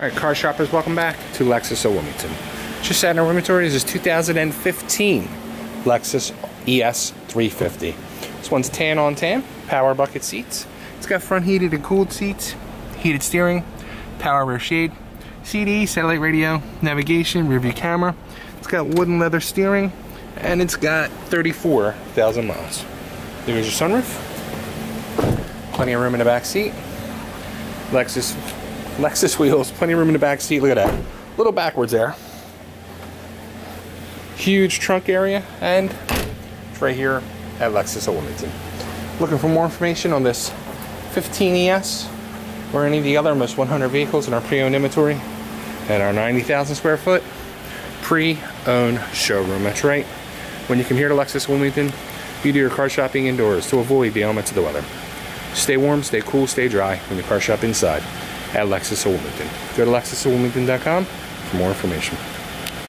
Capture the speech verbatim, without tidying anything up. Alright, car shoppers, welcome back to Lexus of Wilmington. Just out in our inventory is this two thousand fifteen Lexus E S three fifty. This one's tan on tan, power bucket seats. It's got front heated and cooled seats, heated steering, power rear shade, C D, satellite radio, navigation, rear view camera. It's got wooden leather steering, and it's got thirty-four thousand miles. There's your sunroof, plenty of room in the back seat. Lexus Lexus wheels, plenty of room in the back seat. Look at that, a little backwards there. Huge trunk area, and it's right here at Lexus of Wilmington. Looking for more information on this fifteen E S or any of the other almost one hundred vehicles in our pre-owned inventory at our ninety thousand square foot pre-owned showroom. That's right. When you come here to Lexus of Wilmington, you do your car shopping indoors to avoid the elements of the weather. Stay warm, stay cool, stay dry when you car shop inside at Lexus of Wilmington. Go to lexus of wilmington dot com for more information.